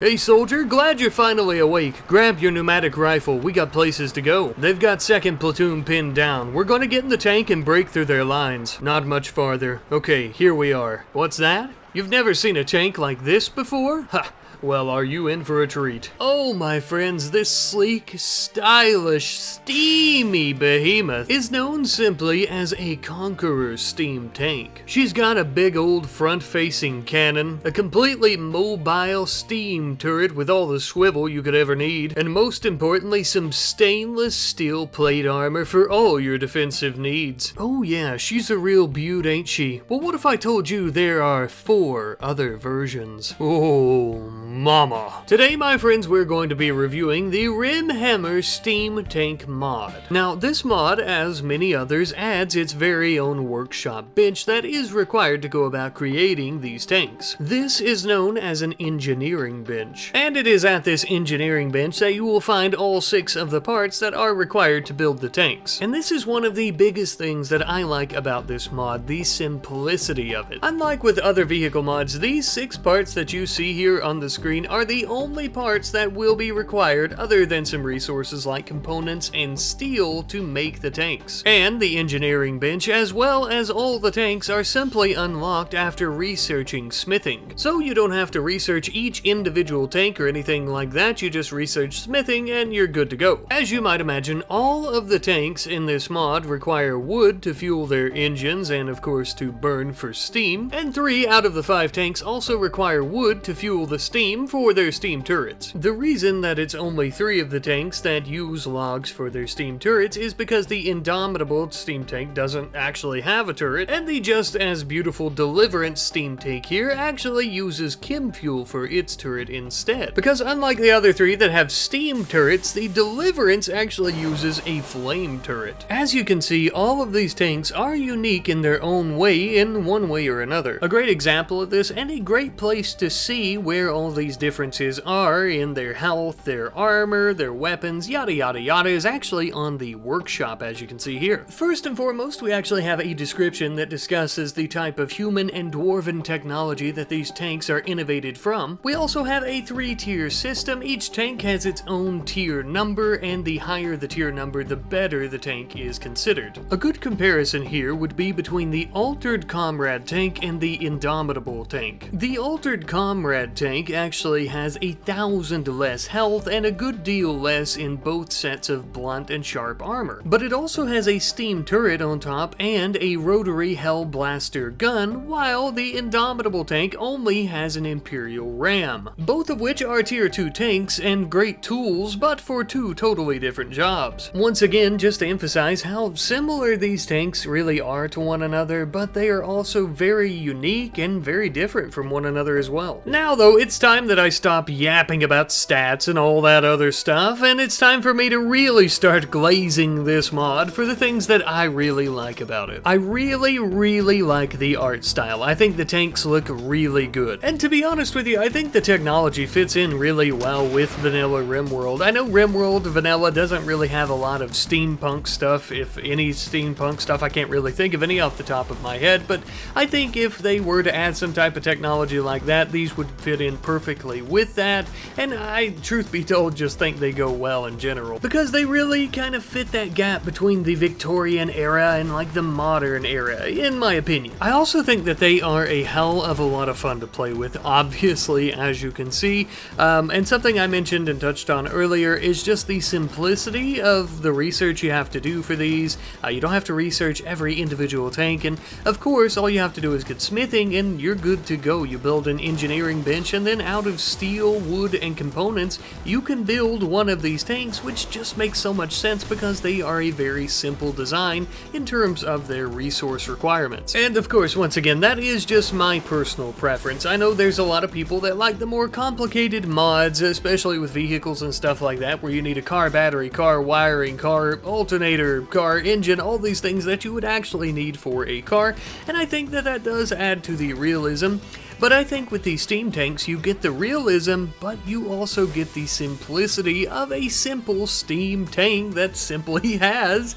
Hey soldier, glad you're finally awake. Grab your pneumatic rifle, we got places to go. They've got second platoon pinned down. We're gonna get in the tank and break through their lines. Not much farther. Okay, here we are. What's that? You've never seen a tank like this before? Ha! Well, are you in for a treat? Oh, my friends, this sleek, stylish, steamy behemoth is known simply as a Conqueror Steam Tank. She's got a big old front-facing cannon, a completely mobile steam turret with all the swivel you could ever need, and most importantly, some stainless steel plate armor for all your defensive needs. Oh yeah, she's a real beaut, ain't she? Well, what if I told you there are 4 other versions? Oh, mama. Today, my friends, we're going to be reviewing the Rimhammer Steam Tank mod. Now, this mod, as many others, adds its very own workshop bench that is required to go about creating these tanks. This is known as an engineering bench, and it is at this engineering bench that you will find all 6 of the parts that are required to build the tanks. And this is one of the biggest things that I like about this mod, the simplicity of it. Unlike with other vehicle mods, these 6 parts that you see here on the screen are the only parts that will be required, other than some resources like components and steel, to make the tanks. And the engineering bench, as well as all the tanks, are simply unlocked after researching smithing. So you don't have to research each individual tank or anything like that, you just research smithing and you're good to go. As you might imagine, all of the tanks in this mod require wood to fuel their engines and of course to burn for steam, and 3 out of the 5 tanks also require wood to fuel the steam for their steam turrets. The reason that it's only 3 of the tanks that use logs for their steam turrets is because the Indomitable Steam Tank doesn't actually have a turret, and the just as beautiful Deliverance Steam Tank here actually uses chem fuel for its turret instead. Because unlike the other 3 that have steam turrets, the Deliverance actually uses a flame turret. As you can see, all of these tanks are unique in their own way, in one way or another. A great example of this, and a great place to see where all these differences are in their health, their armor, their weapons, yada yada yada, is actually on the workshop, as you can see here. First and foremost, we actually have a description that discusses the type of human and dwarven technology that these tanks are innovated from. We also have a 3-tier system. Each tank has its own tier number, and the higher the tier number, the better the tank is considered. A good comparison here would be between the Altered Comrade tank and the Indomitable tank. The Altered Comrade tank actually has 1,000 less health and a good deal less in both sets of blunt and sharp armor. But it also has a steam turret on top and a rotary hellblaster gun, while the Indomitable tank only has an Imperial Ram. Both of which are tier 2 tanks and great tools, but for 2 totally different jobs. Once again, just to emphasize how similar these tanks really are to one another, but they are also very unique and very different from one another as well. Now though, it's time that I stop yapping about stats and all that other stuff, and it's time for me to really start glazing this mod for the things that I really like about it. I really, really like the art style. I think the tanks look really good. And to be honest with you, I think the technology fits in really well with vanilla RimWorld. I know RimWorld vanilla doesn't really have a lot of steampunk stuff, if any steampunk stuff. I can't really think of any off the top of my head, but I think if they were to add some type of technology like that, these would fit in perfectly with that, and I, truth be told, just think they go well in general, because they really kind of fit that gap between the Victorian era and like the modern era, in my opinion. I also think that they are a hell of a lot of fun to play with, obviously, as you can see, and something I mentioned and touched on earlier is just the simplicity of the research you have to do for these. You don't have to research every individual tank, and of course all you have to do is get smithing and you're good to go. You build an engineering bench, and then out of steel, wood, and components, you can build one of these tanks, which just makes so much sense because they are a very simple design in terms of their resource requirements. And of course, once again, that is just my personal preference. I know there's a lot of people that like the more complicated mods, especially with vehicles and stuff like that, where you need a car battery, car wiring, car alternator, car engine, all these things that you would actually need for a car, and I think that that does add to the realism. But I think with these steam tanks you get the realism, but you also get the simplicity of a simple steam tank that simply has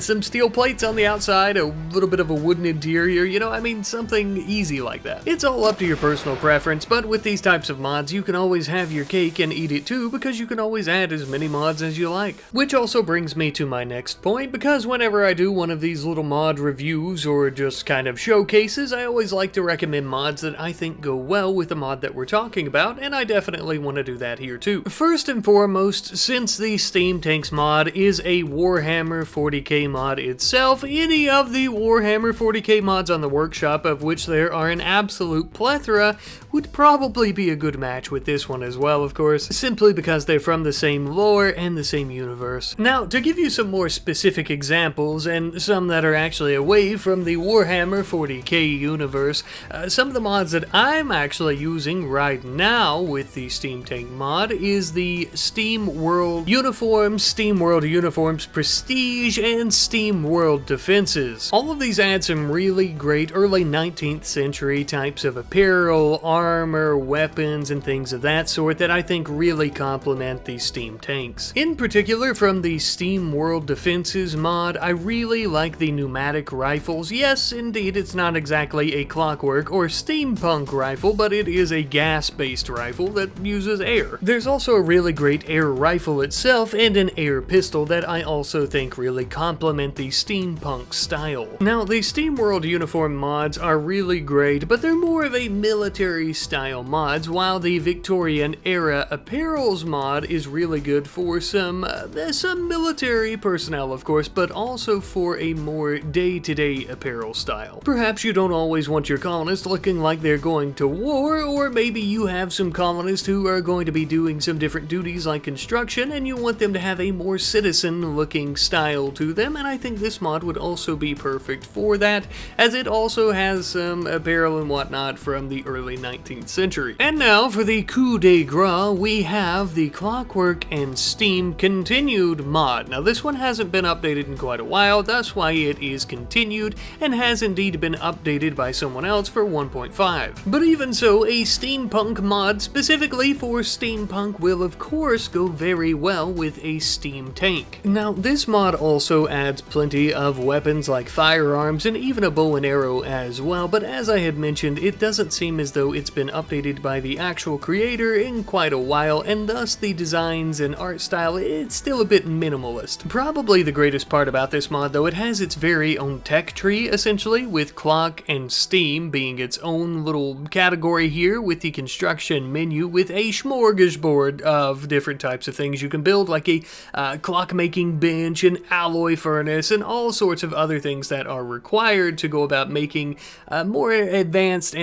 some steel plates on the outside, a little bit of a wooden interior, you know, I mean, something easy like that. It's all up to your personal preference, but with these types of mods you can always have your cake and eat it too, because you can always add as many mods as you like. Which also brings me to my next point, because whenever I do one of these little mod reviews or just kind of showcases, I always like to recommend mods that I think go well with the mod that we're talking about, and I definitely want to do that here too. First and foremost, since the Steam Tanks mod is a Warhammer 40k mod itself, any of the Warhammer 40k mods on the workshop, of which there are an absolute plethora, would probably be a good match with this one as well, of course, simply because they're from the same lore and the same universe. Now, to give you some more specific examples, and some that are actually away from the Warhammer 40k universe, some of the mods that I'm actually using right now with the Steam Tank mod is the Steam World Uniforms, Steam World Uniforms Prestige, and Steam World Defenses. All of these add some really great early 19th century types of apparel, armor, weapons, and things of that sort that I think really complement these steam tanks. In particular, from the Steam World Defenses mod, I really like the pneumatic rifles. Yes, indeed, it's not exactly a clockwork or steampunk rifle, but it is a gas-based rifle that uses air. There's also a really great air rifle itself and an air pistol that I also think really complement the steampunk style. Now, the Steam World uniform mods are really great, but they're more of a military style mods, while the Victorian era apparels mod is really good for some military personnel, of course, but also for a more day-to-day apparel style. Perhaps you don't always want your colonists looking like they're going to war, or maybe you have some colonists who are going to be doing some different duties like construction, and you want them to have a more citizen-looking style to them, and I think this mod would also be perfect for that, as it also has some apparel and whatnot from the early 19th century. And now for the coup de grace, we have the Clockwork and Steam Continued mod. Now this one hasn't been updated in quite a while, that's why it is continued, and has indeed been updated by someone else for 1.5. But even so, a steampunk mod specifically for steampunk will of course go very well with a steam tank. Now this mod also adds plenty of weapons like firearms and even a bow and arrow as well, but as I had mentioned, it doesn't seem as though it's been updated by the actual creator in quite a while, and thus the designs and art style, it's still a bit minimalist. Probably the greatest part about this mod though, it has its very own tech tree essentially, with Clock and Steam being its own little category here, with the construction menu with a smorgasbord of different types of things you can build, like a clockmaking bench, an alloy furnace, and all sorts of other things that are required to go about making more advanced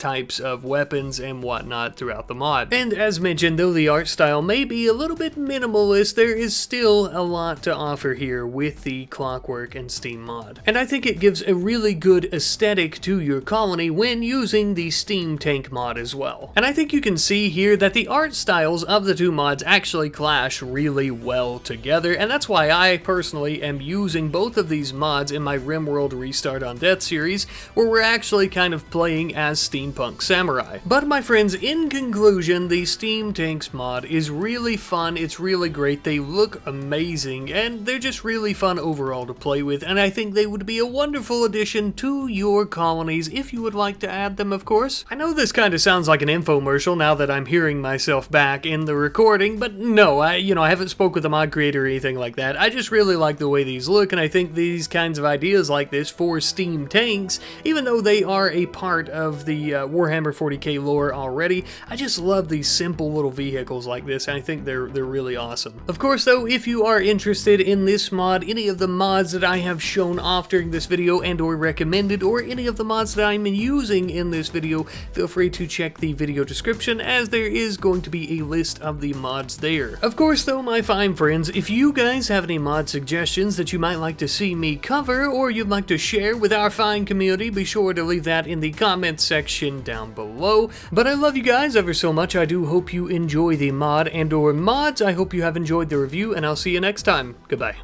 types of weapons and whatnot throughout the mod. And as mentioned, though the art style may be a little bit minimalist, there is still a lot to offer here with the Clockwork and Steam mod. And I think it gives a really good aesthetic to your colony when using the Steam Tank mod as well. And I think you can see here that the art styles of the two mods actually clash really well together, and that's why I personally am using both of these mods in my RimWorld Restart on Death series, where we're actually kind of playing as steampunk samurai. But my friends, in conclusion, the Steam Tanks mod is really fun, it's really great, they look amazing, and they're just really fun overall to play with, and I think they would be a wonderful addition to your colonies if you would like to add them, of course. I know this kind of sounds like an infomercial now that I'm hearing myself back in the recording, but no, I haven't spoke with a mod creator or anything like that. I just really like the way these look, and I think these kinds of ideas like this for steam tanks, even though they are a part of the Warhammer 40k lore already, I just love these simple little vehicles like this, and I think they're really awesome. Of course though, if you are interested in this mod, any of the mods that I have shown off during this video and or recommended, or any of the mods that I'm using in this video, feel free to check the video description, as there is going to be a list of the mods there. Of course though, my fine friends, if you guys have any mod suggestions that you might like to see me cover, or you'd like to share with our fine community, be sure to leave that in the comments section down below. But I love you guys ever so much, I do hope you enjoy the mod and or mods, I hope you have enjoyed the review, and I'll see you next time. Goodbye.